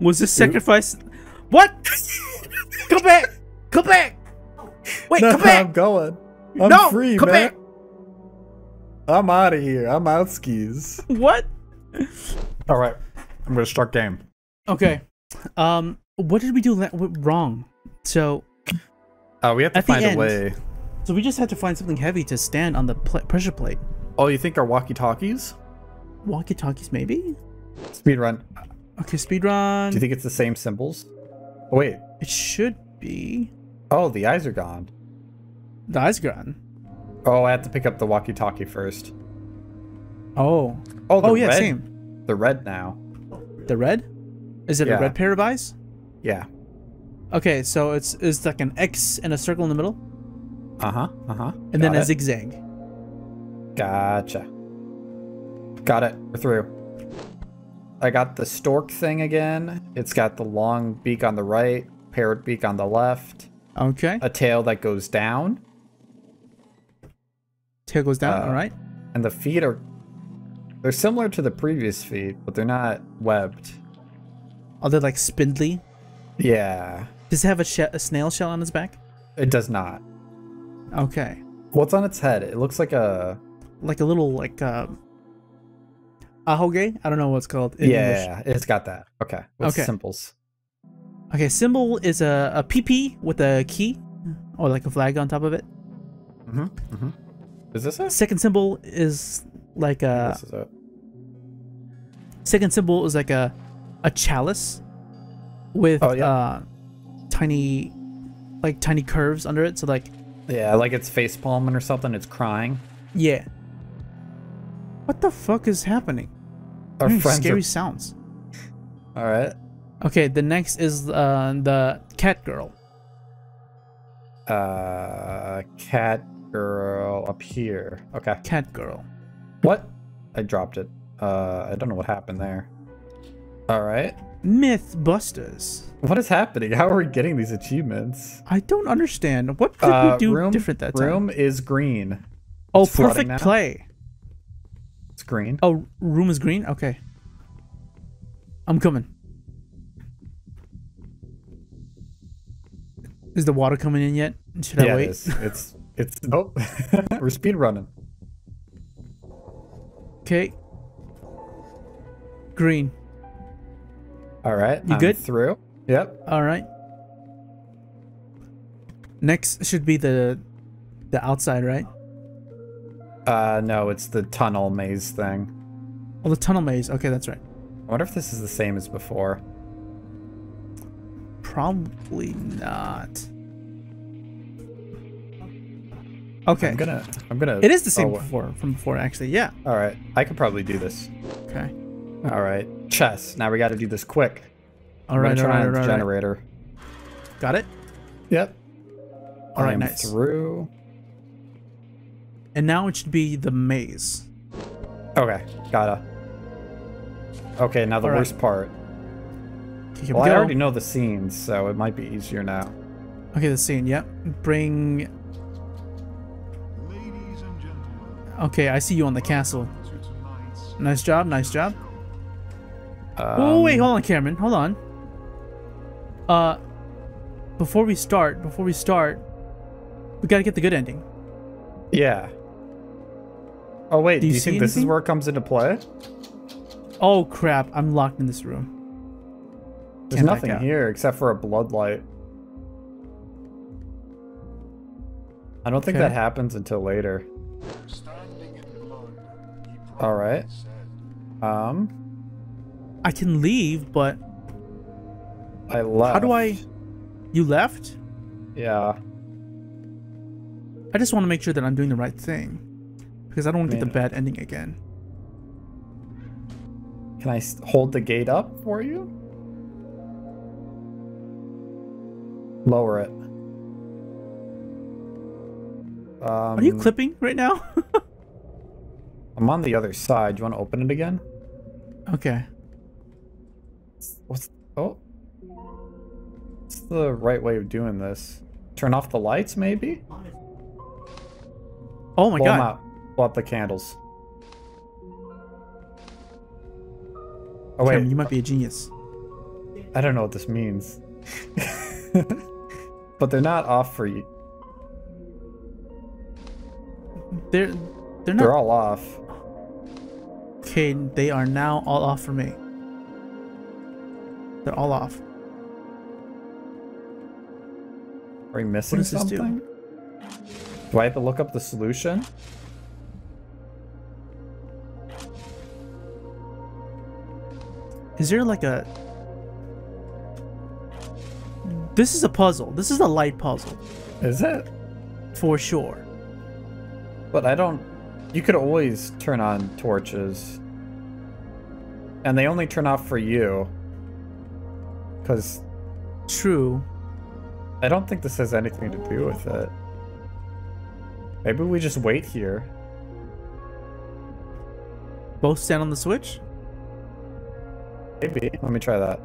Was this sacrifice? What? Come back! Come back! Wait, no, come back! I'm going. I'm free, man. Back. I'm out of here. I'm out skis. What? All right, I'm gonna start game. Okay. What did we do wrong? So, we have to find a way. So we just had to find something heavy to stand on the pressure plate. Oh, you think our walkie-talkies? Walkie-talkies, maybe. Speedrun. Okay, speedrun. Do you think it's the same symbols? Oh, wait. It should be. Oh, the eyes are gone. The eyes are gone. Oh, I have to pick up the walkie-talkie first. Oh. Oh, the yeah, red. Same. The red now. The red? Is it a red pair of eyes? Yeah. Okay, so it's like an X and a circle in the middle. Uh-huh, uh-huh. And then a zigzag. Gotcha. Got it. We're through. I got the stork thing again. It's got the long beak on the right, parrot beak on the left. Okay. A tail that goes down. Tail goes down, all right. And the feet are... They're similar to the previous feet, but they're not webbed. Oh, they're like spindly? Yeah. Does it have a snail shell on its back? It does not. Okay. What's on its head? It looks like a... Like a little, like ahoge? I don't know what it's called in English. It's got that. Okay. What's symbols? Okay, symbol is a PP with a key, or like a flag on top of it. Mm-hmm, mm-hmm. Is this it? Second symbol is like a... This is it. Second symbol is like a chalice with tiny, like tiny curves under it. So like... Yeah, like it's face palming or something. It's crying. Yeah. What the fuck is happening? Our friends scary sounds. All right. Okay, the next is the cat girl. Cat girl up here. Okay. Cat girl. What? I dropped it. I don't know what happened there. All right. Mythbusters. What is happening? How are we getting these achievements? I don't understand. What could we do different that time? Room is green. Oh, it's perfect play. It's green. Oh, room is green? Okay. I'm coming. Is the water coming in yet? Should I wait? It's nope. We're speed running. Okay. Green. All right. You good? Through. Yep. All right. Next should be the outside, right? No, it's the tunnel maze thing. Oh, the tunnel maze. Okay, that's right. I wonder if this is the same as before. Probably not. Okay. I'm gonna. It is the same from before, actually. Yeah. All right. I could probably do this. Okay. All right. Chess. Now we got to do this quick. All right. All right. Generator. Got it. Yep. All right. Nice. Through. And now it should be the maze. Okay. Gotta. Okay. Now the worst part. Well, I already know the scenes, so it might be easier now. Okay, the scene, yep. Bring... Ladies and gentlemen. Okay, I see you on the castle. Nice job, nice job. Oh, wait, hold on, Cameron. Hold on. Before we start, we gotta get the good ending. Yeah. Oh, wait, do you think this is where it comes into play? Oh, crap, I'm locked in this room. There's nothing here except for a bloodlight. I don't think that happens until later. All right. I can leave, but I left. How do I? You left? Yeah. I just want to make sure that I'm doing the right thing because I don't want to get the bad ending again. Can I hold the gate up for you? Lower it. Are you clipping right now? I'm on the other side. Do you want to open it again? Okay. What's the right way of doing this? Turn off the lights, maybe? Oh my god. Blow out the candles. Oh wait. Cameron, you might be a genius. I don't know what this means. But they're not off for you. They're not. They're all off. Okay, they are now all off for me. They're all off. Are we missing something? What does this do? Do I have to look up the solution? Is there like a... This is a puzzle. This is a light puzzle. Is it? For sure. But I don't... You could always turn on torches. And they only turn off for you. Because... True. I don't think this has anything to do with it. Maybe we just wait here. Both stand on the switch? Maybe. Let me try that.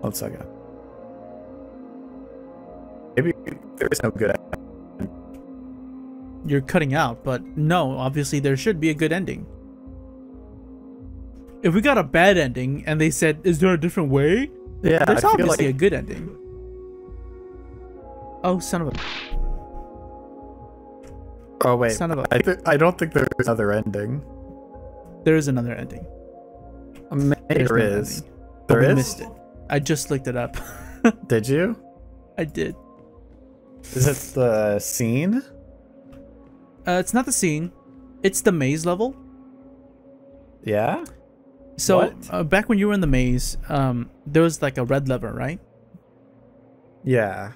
1 second. Maybe there is no good ending. You're cutting out, but no, obviously there should be a good ending. If we got a bad ending and they said, is there a different way? Yeah, there's obviously like... a good ending. Oh, son of a... Oh, wait. Son of a... I don't think there's another ending. There is another ending. There is. There is? I missed it. I just looked it up. Did you? I did. Is it the scene? It's not the scene. It's the maze level. Yeah? So back when you were in the maze, there was like a red lever, right? Yeah.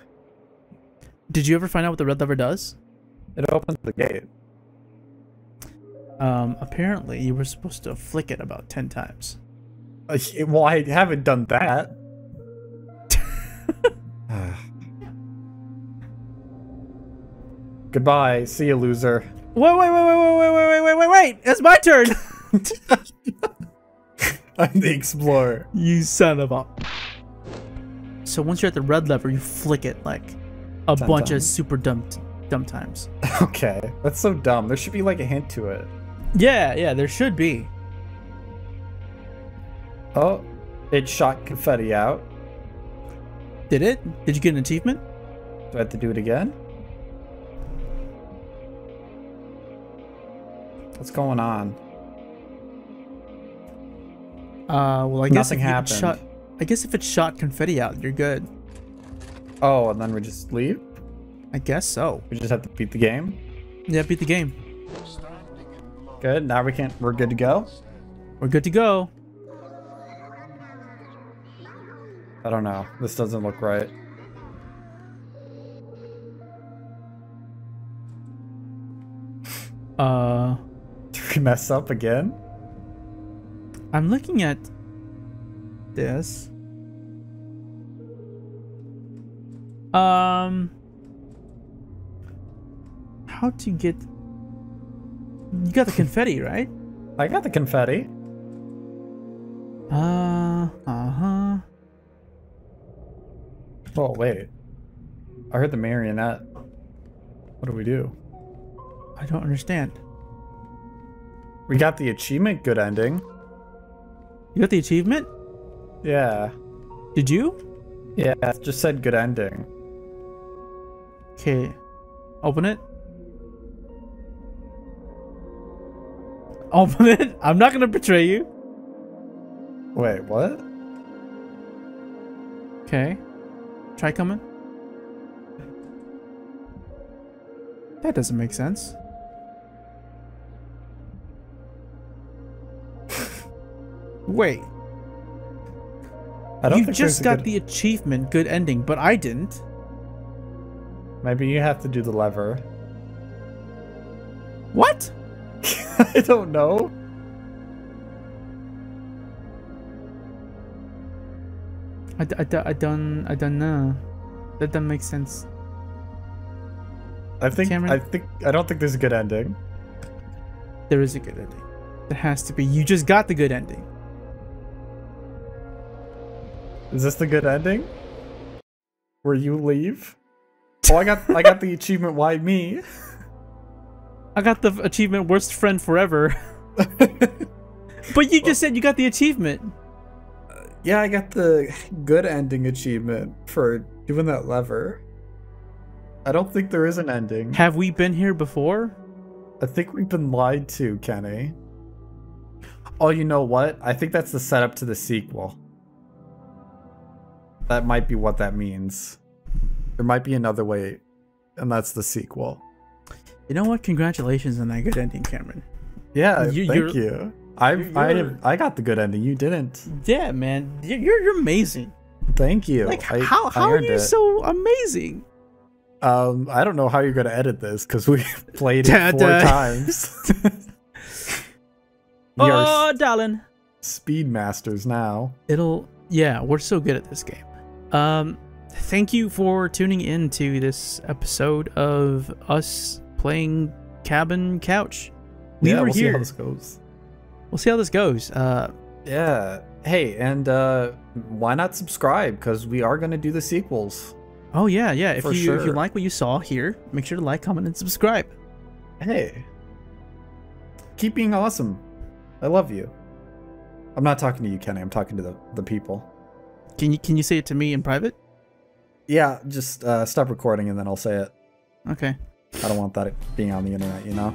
Did you ever find out what the red lever does? It opens the gate. Apparently you were supposed to flick it about 10 times. Well, I haven't done that. Goodbye. See you, loser. Wait. It's my turn. I'm the explorer. You son of a... So once you're at the red lever, you flick it like a bunch of super dumb times. Okay. That's so dumb. There should be like a hint to it. Yeah, there should be. Oh, it shot confetti out. Did it? Did you get an achievement? Do I have to do it again? What's going on? Well, I guess nothing happened. I guess if it shot confetti out, you're good. Oh, and then we just leave? I guess so. We just have to beat the game? Yeah, beat the game. Good, now we can't... We're good to go? We're good to go. I don't know. This doesn't look right. Did we mess up again? I'm looking at this. How to get... You got the confetti, right? I got the confetti. Uh-huh. Oh, wait. I heard the marionette. What do we do? I don't understand. We got the achievement, good ending. You got the achievement? Yeah. Did you? Yeah, it just said good ending. Okay. Open it. Open it? I'm not going to betray you. Wait, what? Okay. Try coming. That doesn't make sense. Wait. You just got the achievement, good ending, but I didn't. Maybe you have to do the lever. What? I don't know. I don't know. That doesn't make sense. I don't think there's a good ending. There is a good ending. There has to be. You just got the good ending. Is this the good ending? Where you leave? Oh, I got the achievement. Why me? I got the achievement. Worst friend forever. But you just said you got the achievement. Yeah, I got the good ending achievement for doing that lever. I don't think there is an ending. Have we been here before? I think we've been lied to, Kenny. Oh, you know what? I think that's the setup to the sequel. That might be what that means. There might be another way, and that's the sequel. You know what? Congratulations on that good ending, Cameron. Yeah, thank you. I got the good ending. You didn't. Yeah, man. You're amazing. Thank you. Like, how are you so amazing? I don't know how you're going to edit this because we played it four times. Oh, darling. Speed masters now. Yeah, we're so good at this game. Thank you for tuning in to this episode of us playing Cabin Couch. We'll see how this goes. We'll see how this goes. Yeah. Hey, and why not subscribe? Because we are going to do the sequels. Oh, yeah, yeah. If you like what you saw here, make sure to like, comment, and subscribe. Hey. Keep being awesome. I love you. I'm not talking to you, Kenny. I'm talking to the people. Can you say it to me in private? Yeah, just stop recording and then I'll say it. Okay. I don't want that being on the internet, you know?